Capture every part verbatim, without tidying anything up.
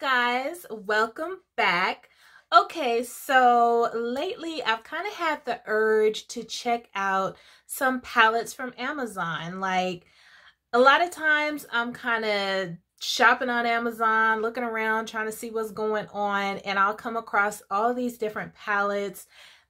guys, welcome back. Okay, so lately I've kind of had the urge to check out some palettes from Amazon. Like a lot of times I'm kind of shopping on Amazon, looking around, trying to see what's going on, and I'll come across all these different palettes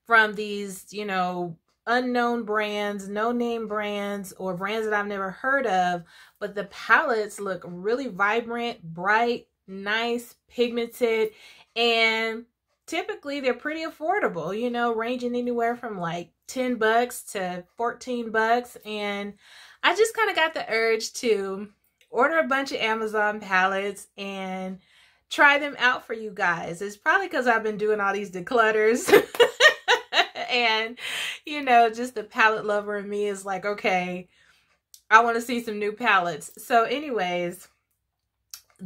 from these, you know, unknown brands, no name brands, or brands that I've never heard of, but the palettes look really vibrant, bright, nice, pigmented, and typically they're pretty affordable, you know, ranging anywhere from like ten bucks to fourteen bucks. And I just kind of got the urge to order a bunch of Amazon palettes and try them out for you guys. It's probably because I've been doing all these declutters. And, you know, just the palette lover in me is like, okay, I want to see some new palettes. So anyways,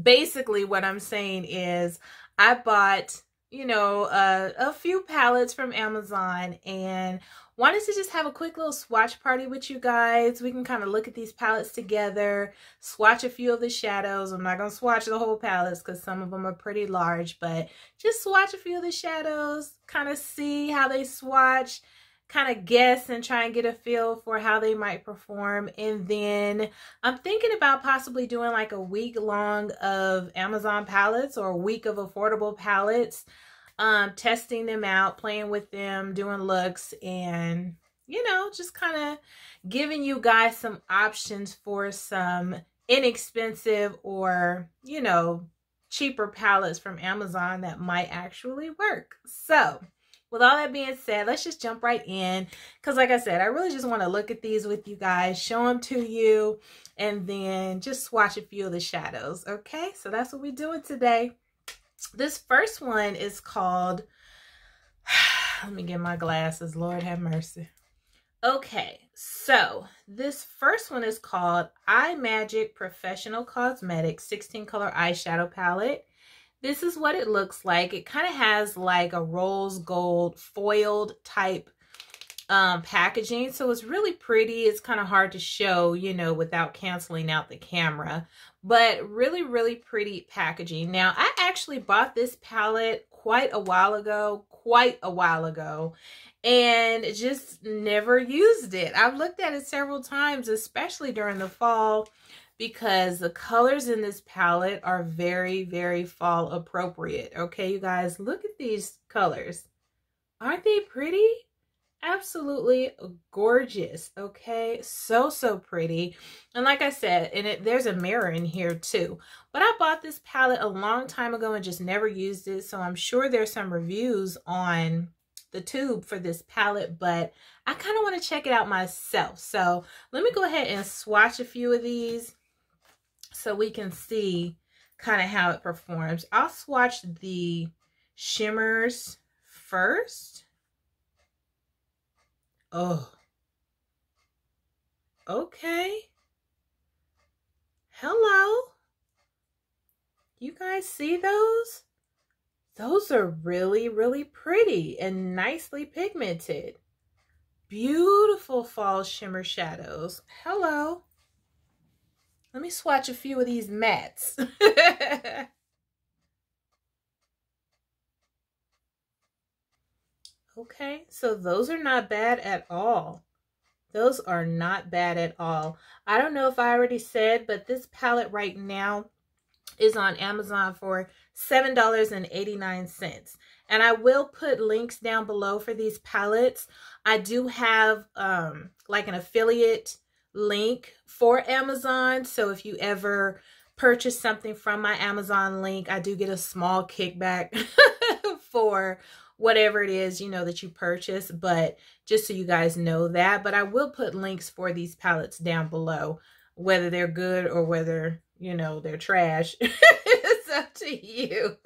basically what I'm saying is I bought, you know, uh, a few palettes from Amazon and wanted to just have a quick little swatch party with you guys. We can kind of look at these palettes together, swatch a few of the shadows. I'm not going to swatch the whole palettes because some of them are pretty large, but just swatch a few of the shadows, kind of see how they swatch, kind of guess and try and get a feel for how they might perform. And then I'm thinking about possibly doing like a week long of Amazon palettes or a week of affordable palettes. Um, testing them out, playing with them, doing looks, and, you know, just kind of giving you guys some options for some inexpensive or, you know, cheaper palettes from Amazon that might actually work. So with all that being said, let's just jump right in. Because like I said, I really just want to look at these with you guys, show them to you, and then just swatch a few of the shadows. Okay, so that's what we're doing today. This first one is called, let me get my glasses, Lord have mercy. Okay, so this first one is called iMagic Professional Cosmetics sixteen color eyeshadow palette. This is what it looks like. It kind of has like a rose gold foiled type um, packaging, so it's really pretty. It's kind of hard to show, you know, without canceling out the camera, but really, really pretty packaging. Now, I actually bought this palette quite a while ago, quite a while ago, and just never used it. I've looked at it several times, especially during the fall, because the colors in this palette are very, very fall appropriate. Okay, you guys, look at these colors. Aren't they pretty? Absolutely gorgeous. Okay, so so pretty. And like I said, and it, there's a mirror in here too, but I bought this palette a long time ago and just never used it, so I'm sure there's some reviews on the tube for this palette, but I kind of want to check it out myself. So let me go ahead and swatch a few of these so we can see kind of how it performs. I'll swatch the shimmers first. Oh, okay. Hello. You guys see those? Those are really, really pretty and nicely pigmented. Beautiful fall shimmer shadows. Hello. Let me swatch a few of these mattes. Okay, so those are not bad at all. Those are not bad at all. I don't know if I already said, but this palette right now is on Amazon for seven dollars and eighty-nine cents. And I will put links down below for these palettes. I do have um, like an affiliate link for Amazon. So if you ever purchase something from my Amazon link, I do get a small kickback for whatever it is, you know, that you purchase, but just so you guys know that. But I will put links for these palettes down below, whether they're good or whether, you know, they're trash. It's up to you.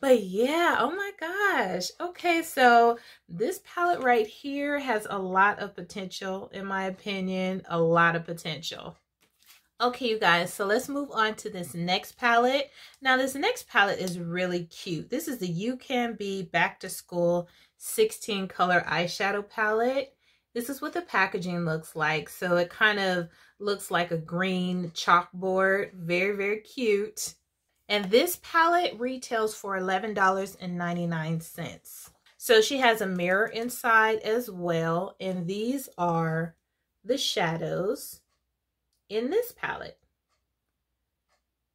But yeah, oh my gosh. Okay, so this palette right here has a lot of potential, in my opinion, a lot of potential. Okay, you guys, so let's move on to this next palette. Now, this next palette is really cute. This is the UCANBE Back to School sixteen color eyeshadow palette. This is what the packaging looks like. So it kind of looks like a green chalkboard. Very, very cute. And this palette retails for eleven ninety-nine. So she has a mirror inside as well. And these are the shadows in this palette.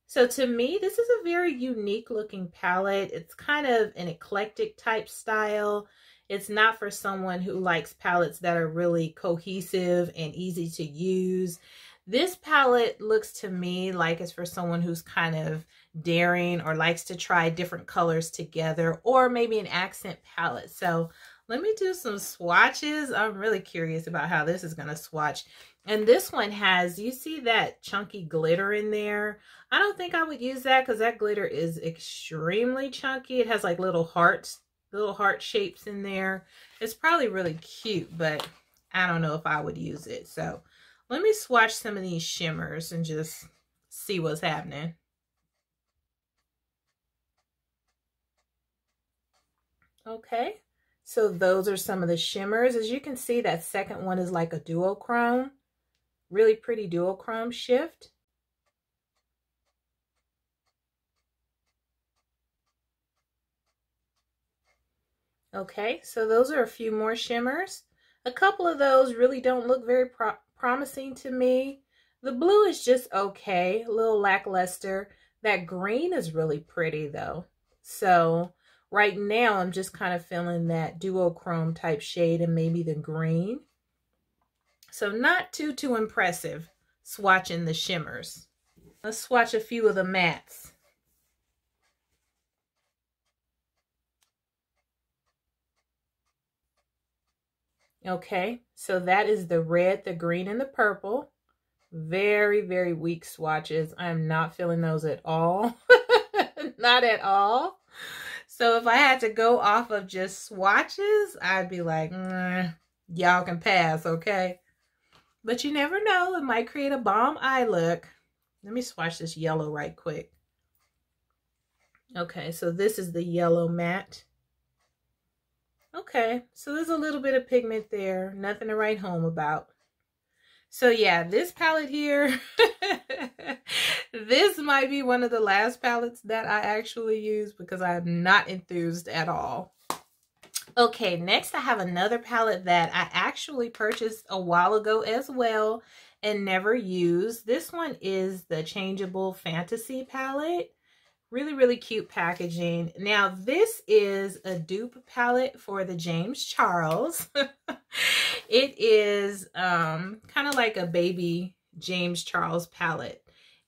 So to me, this is a very unique looking palette. It's kind of an eclectic type style. It's not for someone who likes palettes that are really cohesive and easy to use. This palette looks to me like it's for someone who's kind of daring or likes to try different colors together, or maybe an accent palette. So let me do some swatches. I'm really curious about how this is going to swatch. And this one has, you see that chunky glitter in there? I don't think I would use that because that glitter is extremely chunky. It has like little hearts, little heart shapes in there. It's probably really cute, but I don't know if I would use it. So let me swatch some of these shimmers and just see what's happening. Okay. So those are some of the shimmers. As you can see, that second one is like a duochrome. Really pretty duochrome shift. Okay, so those are a few more shimmers. A couple of those really don't look very pro promising to me. The blue is just okay, a little lackluster. That green is really pretty though. So right now, I'm just kind of feeling that duochrome type shade and maybe the green. So not too, too impressive swatching the shimmers. Let's swatch a few of the mattes. Okay, so that is the red, the green, and the purple. Very, very weak swatches. I'm not feeling those at all. Not at all. So if I had to go off of just swatches, I'd be like, mm, y'all can pass, okay? But you never know. It might create a bomb eye look. Let me swatch this yellow right quick. Okay, so this is the yellow matte. Okay, so there's a little bit of pigment there. Nothing to write home about. So yeah, this palette here, this might be one of the last palettes that I actually use because I'm not enthused at all. Okay, next I have another palette that I actually purchased a while ago as well and never used. This one is the Changeable Fantasy Palette. Really, really cute packaging. Now, this is a dupe palette for the James Charles. It is um, kind of like a baby James Charles palette.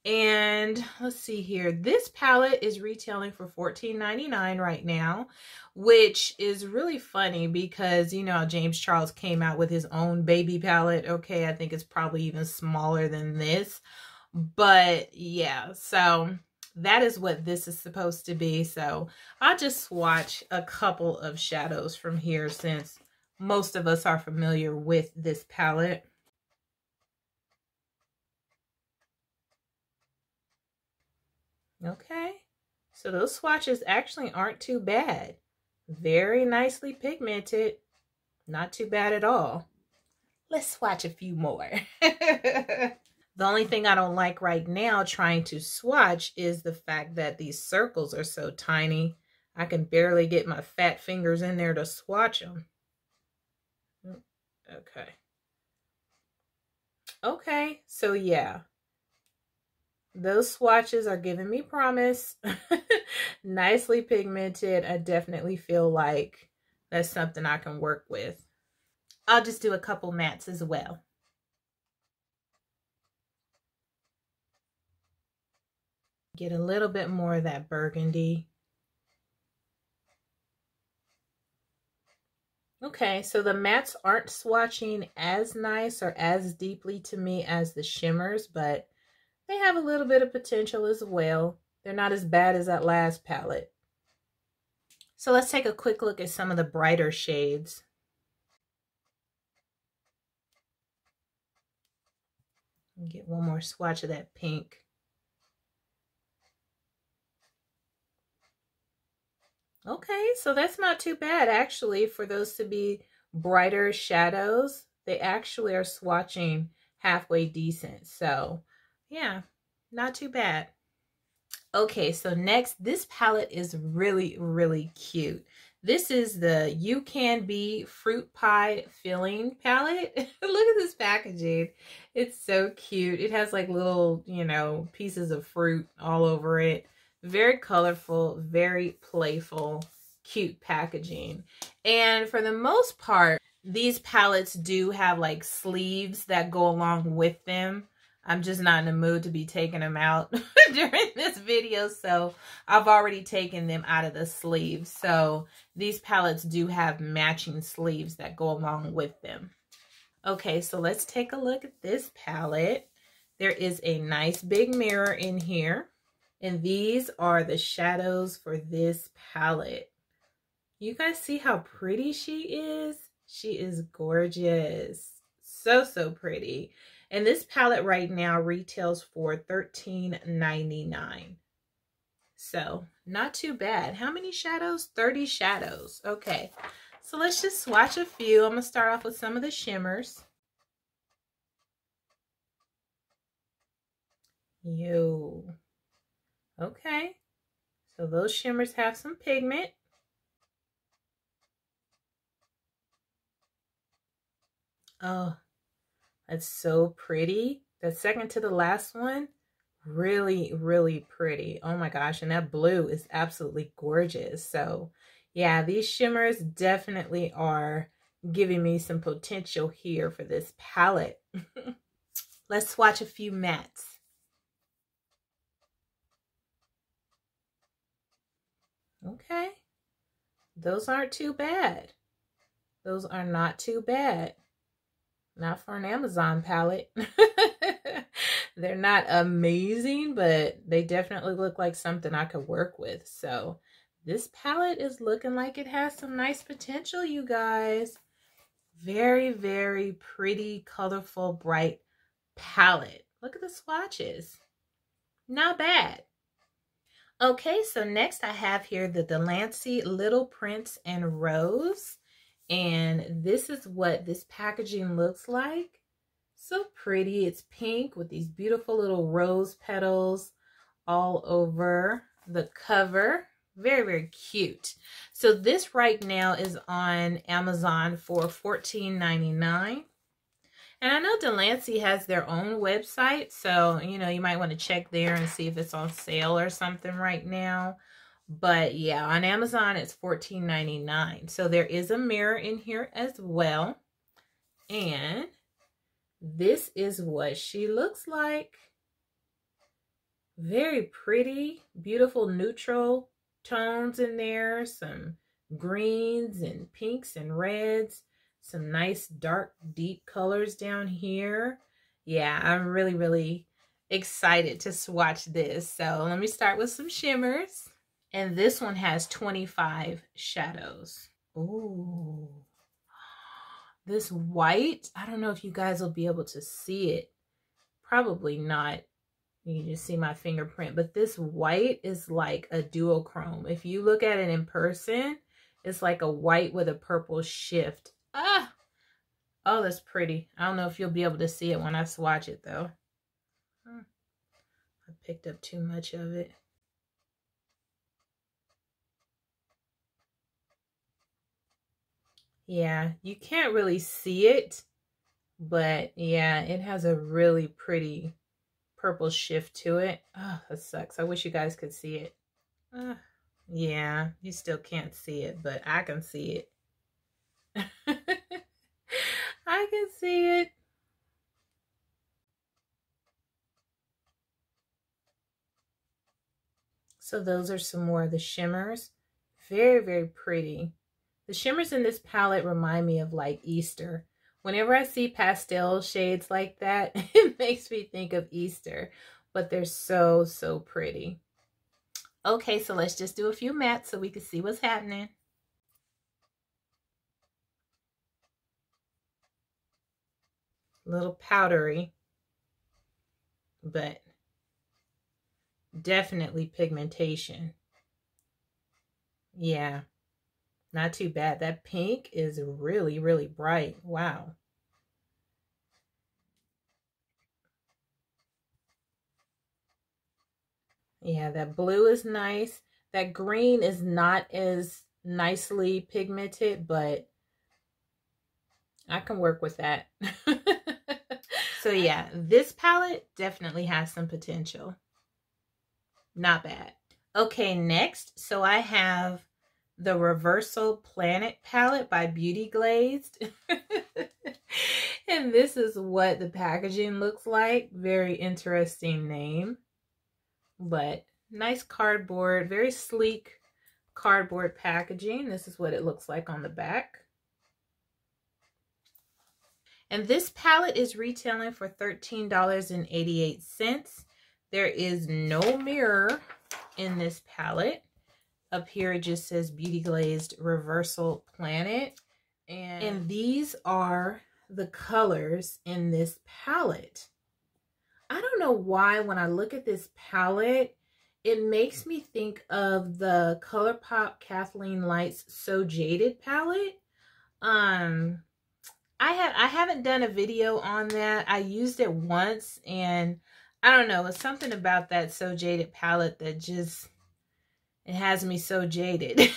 And let's see here. This palette is retailing for fourteen ninety-nine right now, which is really funny because, you know, James Charles came out with his own baby palette. Okay, I think it's probably even smaller than this. But, yeah, so that is what this is supposed to be. So I'll just swatch a couple of shadows from here since most of us are familiar with this palette. Okay, so those swatches actually aren't too bad. Very nicely pigmented. Not too bad at all. Let's swatch a few more. The only thing I don't like right now trying to swatch is the fact that these circles are so tiny. I can barely get my fat fingers in there to swatch them. Okay. Okay, so yeah. Those swatches are giving me promise. Nicely pigmented. I definitely feel like that's something I can work with. I'll just do a couple mattes as well. Get a little bit more of that burgundy. Okay, so the mattes aren't swatching as nice or as deeply to me as the shimmers, but they have a little bit of potential as well. They're not as bad as that last palette. So let's take a quick look at some of the brighter shades. Get one more swatch of that pink. Okay, so that's not too bad actually for those to be brighter shadows. They actually are swatching halfway decent. So yeah, not too bad. Okay, so next, this palette is really, really cute. This is the UCANBE Fruit Pie Filling Palette. Look at this packaging. It's so cute. It has like little, you know, pieces of fruit all over it. Very colorful, very playful, cute packaging. And for the most part, these palettes do have like sleeves that go along with them. I'm just not in the mood to be taking them out during this video, so I've already taken them out of the sleeves. So these palettes do have matching sleeves that go along with them. Okay, so let's take a look at this palette. There is a nice big mirror in here, and these are the shadows for this palette. You guys see how pretty she is? She is gorgeous. So, so pretty. And this palette right now retails for thirteen ninety-nine. So not too bad. How many shadows? thirty shadows. Okay, so let's just swatch a few. I'm going to start off with some of the shimmers. Yo. Okay, so those shimmers have some pigment. Oh. That's so pretty. That second to the last one, really, really pretty. Oh my gosh, and that blue is absolutely gorgeous. So yeah, these shimmers definitely are giving me some potential here for this palette. Let's swatch a few mattes. Okay, those aren't too bad. Those are not too bad. Not for an Amazon palette. They're not amazing, but they definitely look like something I could work with. So this palette is looking like it has some nice potential, you guys. Very, very pretty, colorful, bright palette. Look at the swatches. Not bad. Okay, so next I have here the De'Lanci Little Prince and Rose. And this is what this packaging looks like. So pretty. It's pink with these beautiful little rose petals all over the cover. Very, very cute. So this right now is on Amazon for fourteen ninety-nine. And I know De'Lanci has their own website. So, you know, you might want to check there and see if it's on sale or something right now. But yeah, on Amazon, it's fourteen ninety-nine. So there is a mirror in here as well. And this is what she looks like. Very pretty, beautiful neutral tones in there. Some greens and pinks and reds. Some nice dark, deep colors down here. Yeah, I'm really, really excited to swatch this. So let me start with some shimmers. And this one has twenty-five shadows. Ooh. This white, I don't know if you guys will be able to see it. Probably not. You can just see my fingerprint. But this white is like a duochrome. If you look at it in person, it's like a white with a purple shift. Ah! Oh, that's pretty. I don't know if you'll be able to see it when I swatch it, though. Hmm. I picked up too much of it. Yeah, you can't really see it, but yeah, it has a really pretty purple shift to it. Oh, that sucks. I wish you guys could see it. Uh, yeah, you still can't see it, but I can see it. I can see it. So those are some more of the shimmers. Very, very pretty. The shimmers in this palette remind me of like Easter. Whenever I see pastel shades like that, it makes me think of Easter. But they're so, so pretty. Okay, so let's just do a few mattes so we can see what's happening. A little powdery, but definitely pigmentation. Yeah. Not too bad. That pink is really, really bright. Wow. Yeah, that blue is nice. That green is not as nicely pigmented, but I can work with that. So yeah, this palette definitely has some potential. Not bad. Okay, next, so I have the Reversal Planet palette by Beauty Glazed. And this is what the packaging looks like. Very interesting name, but nice cardboard, very sleek cardboard packaging. This is what it looks like on the back. And this palette is retailing for thirteen dollars and eighty-eight cents. There is no mirror in this palette. Up here, it just says Beauty Glazed Reversal Planet. And, and these are the colors in this palette. I don't know why when I look at this palette, it makes me think of the ColourPop Kathleen Lights So Jaded palette. Um, I, ha I haven't done a video on that. I used it once and I don't know, it's something about that So Jaded palette that just, it has me so jaded.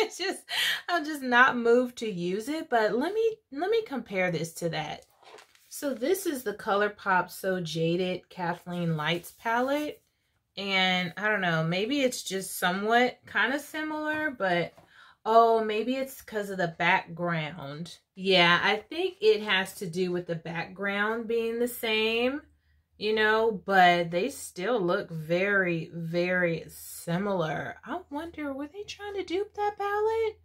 It's just, I'm just not moved to use it, but let me, let me compare this to that. So this is the ColourPop So Jaded Kathleen Lights palette. And I don't know, maybe it's just somewhat kind of similar, but oh, maybe it's because of the background. Yeah, I think it has to do with the background being the same, you know, but they still look very, very similar. I wonder, were they trying to dupe that palette?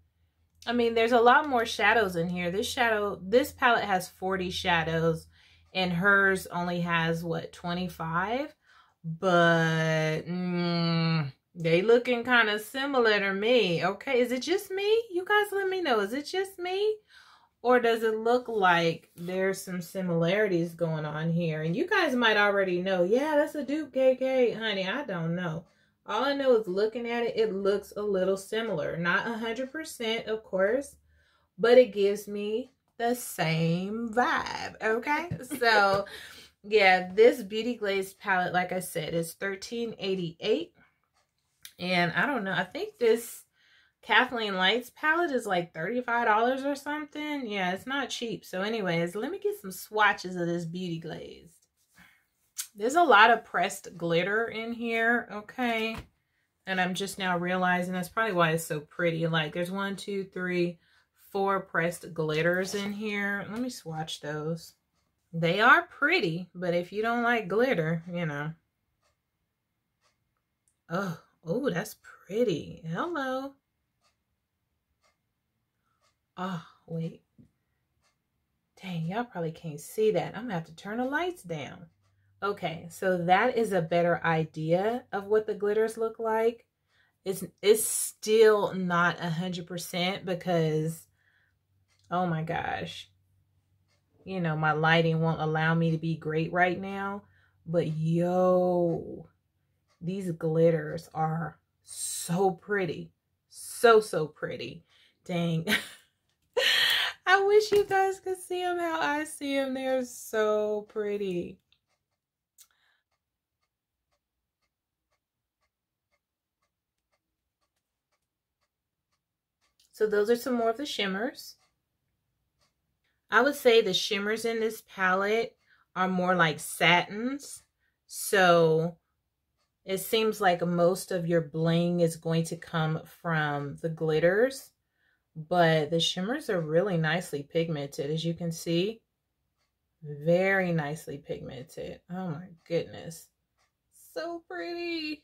I mean, there's a lot more shadows in here. This shadow, this palette has forty shadows and hers only has, what, twenty-five? But mm, they looking kind of similar to me. Okay, is it just me? You guys let me know. Is it just me? Or does it look like there's some similarities going on here? And you guys might already know, yeah, that's a dupe, K K. Honey, I don't know. All I know is looking at it, it looks a little similar. Not one hundred percent, of course, but it gives me the same vibe, okay? So... yeah, this Beauty Glazed palette, like I said, is thirteen dollars and eighty-eight cents. And I don't know, I think this Kathleen Lights palette is like thirty-five dollars or something. Yeah, it's not cheap. So anyways, let me get some swatches of this Beauty Glazed. There's a lot of pressed glitter in here, okay? And I'm just now realizing that's probably why it's so pretty. Like, there's one, two, three, four pressed glitters in here. Let me swatch those. They are pretty, but if you don't like glitter, you know. Oh, oh, that's pretty. Hello. Oh, wait. Dang, y'all probably can't see that. I'm going to have to turn the lights down. Okay, so that is a better idea of what the glitters look like. It's, it's still not one hundred percent because, oh my gosh. You know, my lighting won't allow me to be great right now. But yo, these glitters are so pretty. So, so pretty. Dang. I wish you guys could see them how I see them. They're so pretty. So those are some more of the shimmers. I would say the shimmers in this palette are more like satins. So it seems like most of your bling is going to come from the glitters, but the shimmers are really nicely pigmented. As you can see, very nicely pigmented. Oh my goodness. So pretty.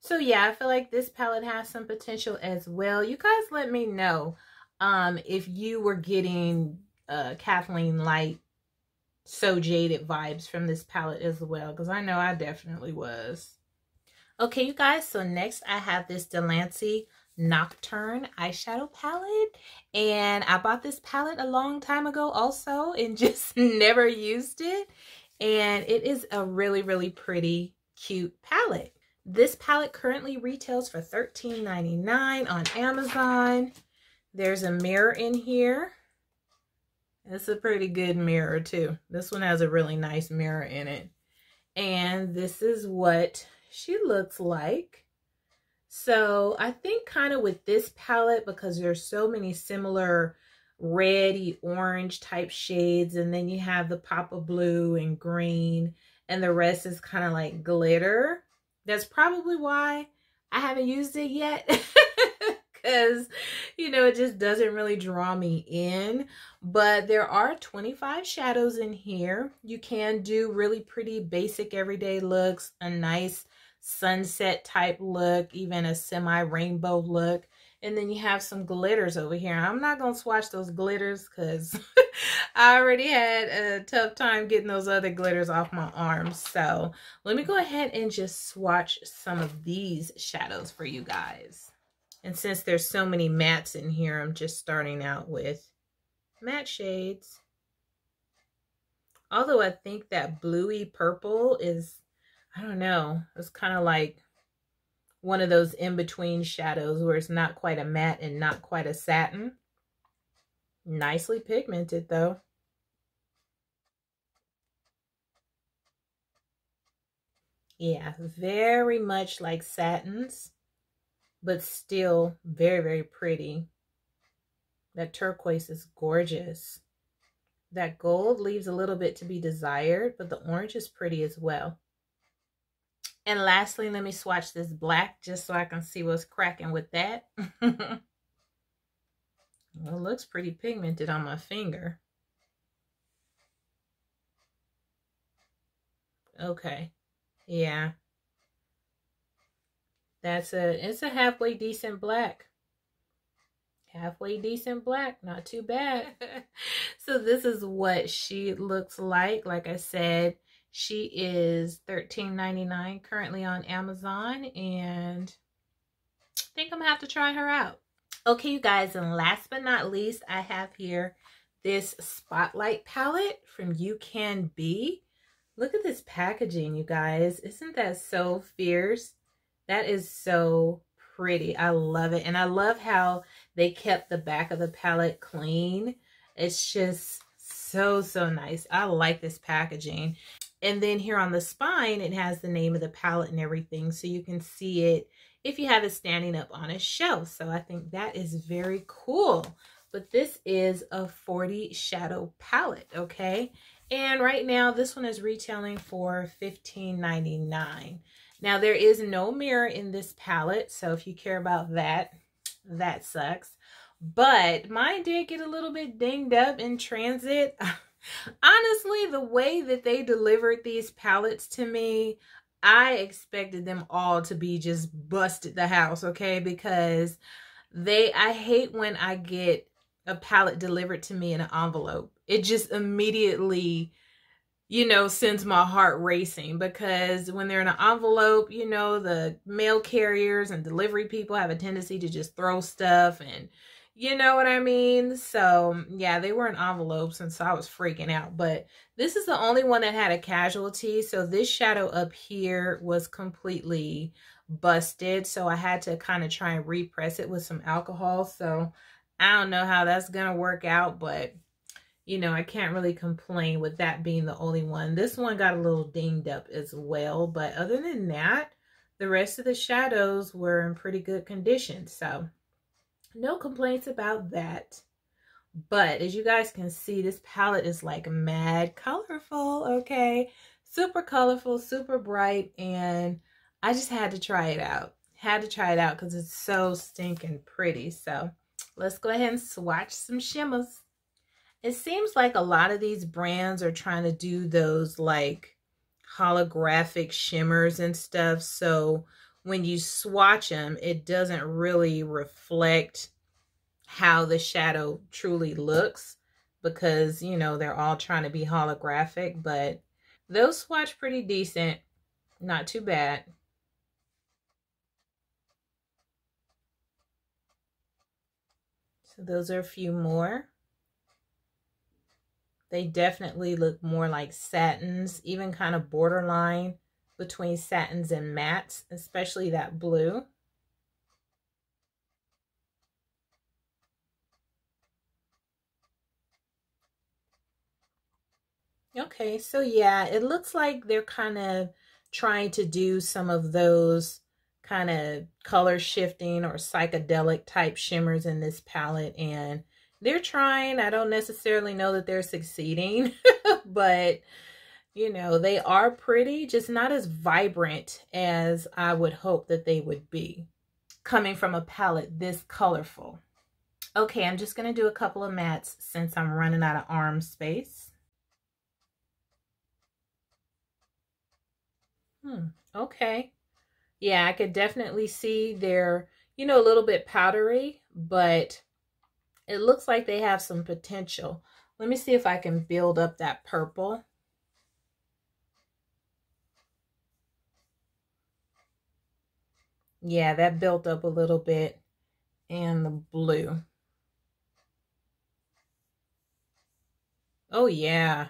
So yeah, I feel like this palette has some potential as well. You guys let me know um, if you were getting Uh, Kathleen Light So Jaded vibes from this palette as well, because I know I definitely was. Okay, you guys, so next I have this De'Lanci Nocturne eyeshadow palette, and I bought this palette a long time ago also and just never used it, and it is a really, really pretty, cute palette. This palette currently retails for thirteen ninety-nine on Amazon. There's a mirror in here. It's a pretty good mirror too. This one has a really nice mirror in it. And this is what she looks like. So I think kind of with this palette, because there's so many similar reddy orange type shades, and then you have the pop of blue and green, and the rest is kind of like glitter. That's probably why I haven't used it yet. Because, you know, it just doesn't really draw me in. But there are twenty-five shadows in here. You can do really pretty basic everyday looks, a nice sunset type look, even a semi-rainbow look. And then you have some glitters over here. I'm not going to swatch those glitters because I already had a tough time getting those other glitters off my arms. So let me go ahead and just swatch some of these shadows for you guys. And since there's so many mattes in here, I'm just starting out with matte shades. Although I think that bluey purple is, I don't know, it's kind of like one of those in-between shadows where it's not quite a matte and not quite a satin. Nicely pigmented though. Yeah, very much like satins, but still very, very pretty. That turquoise is gorgeous. That gold leaves a little bit to be desired, but the orange is pretty as well. And lastly, let me swatch this black just so I can see what's cracking with that. Well, it looks pretty pigmented on my finger. Okay, yeah. That's a, it's a halfway decent black. Halfway decent black, not too bad. So this is what she looks like. Like I said, she is thirteen ninety-nine currently on Amazon, and I think I'm gonna have to try her out. Okay, you guys, and last but not least, I have here this Spotlight palette from UCANBE. Look at this packaging, you guys. Isn't that so fierce? That is so pretty. I love it. And I love how they kept the back of the palette clean. It's just so, so nice. I like this packaging. And then here on the spine, it has the name of the palette and everything. So you can see it if you have it standing up on a shelf. So I think that is very cool. But this is a forty shadow palette, okay? And right now, this one is retailing for fifteen ninety-nine. Now, there is no mirror in this palette, so if you care about that, that sucks. But mine did get a little bit dinged up in transit. Honestly, the way that they delivered these palettes to me, I expected them all to be just busted the house, okay? Because they, I hate when I get a palette delivered to me in an envelope. It just immediately, you know, sends my heart racing, because when they're in an envelope, you know, the mail carriers and delivery people have a tendency to just throw stuff, and you know what I mean? So yeah, they were in envelopes, and so I was freaking out. But this is the only one that had a casualty. So this shadow up here was completely busted. So I had to kind of try and repress it with some alcohol. So I don't know how that's gonna work out, but you know, I can't really complain with that being the only one. This one got a little dinged up as well. But other than that, the rest of the shadows were in pretty good condition. So no complaints about that. But as you guys can see, this palette is like mad colorful, okay? Super colorful, super bright. And I just had to try it out. Had to try it out because it's so stinking pretty. So let's go ahead and swatch some shimmers. It seems like a lot of these brands are trying to do those like holographic shimmers and stuff. So when you swatch them, it doesn't really reflect how the shadow truly looks, because, you know, they're all trying to be holographic. But those swatch pretty decent. Not too bad. So those are a few more. They definitely look more like satins, even kind of borderline between satins and mattes, especially that blue. Okay, so yeah, it looks like they're kind of trying to do some of those kind of color shifting or psychedelic type shimmers in this palette, and they're trying. I don't necessarily know that they're succeeding, but you know, they are pretty, just not as vibrant as I would hope that they would be coming from a palette this colorful. Okay, I'm just going to do a couple of mattes since I'm running out of arm space. Hmm, okay. Yeah, I could definitely see they're, you know, a little bit powdery, but it looks like they have some potential. Let me see if I can build up that purple. Yeah, that built up a little bit. And the blue. Oh, yeah.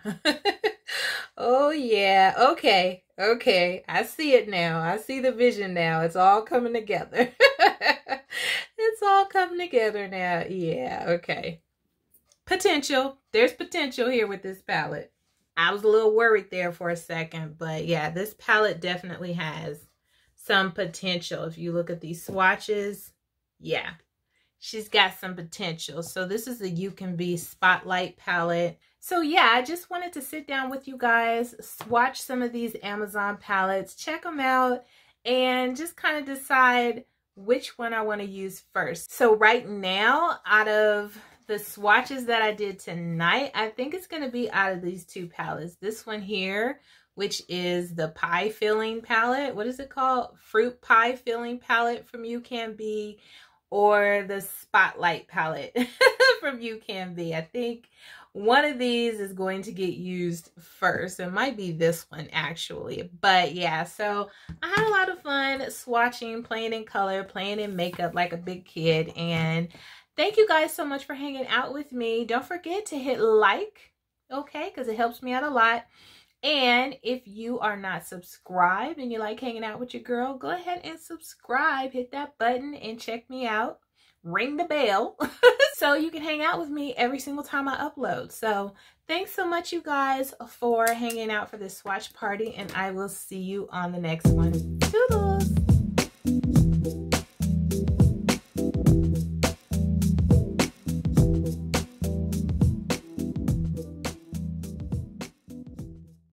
Oh, yeah. Okay. Okay. I see it now. I see the vision now. It's all coming together. It's all coming together now. Yeah. Okay. Potential. There's potential here with this palette. I was a little worried there for a second, but yeah, this palette definitely has some potential. If you look at these swatches, yeah. She's got some potential. So this is the UCANBE Spotlight palette. So yeah, I just wanted to sit down with you guys, swatch some of these Amazon palettes, check them out, and just kind of decide which one I want to use first. So right now, out of the swatches that I did tonight, I think it's going to be out of these two palettes. This one here, which is the pie filling palette. What is it called? Fruit pie filling palette from UCANBE. Or the Spotlight palette from UCANBE. I think one of these is going to get used first. It might be this one, actually. But yeah, so I had a lot of fun swatching, playing in color, playing in makeup like a big kid. And thank you guys so much for hanging out with me. Don't forget to hit like, okay? Because it helps me out a lot. And if you are not subscribed and you like hanging out with your girl, go ahead and subscribe. Hit that button and check me out. Ring the bell so you can hang out with me every single time I upload. So thanks so much, you guys, for hanging out for this swatch party. And I will see you on the next one. Toodles.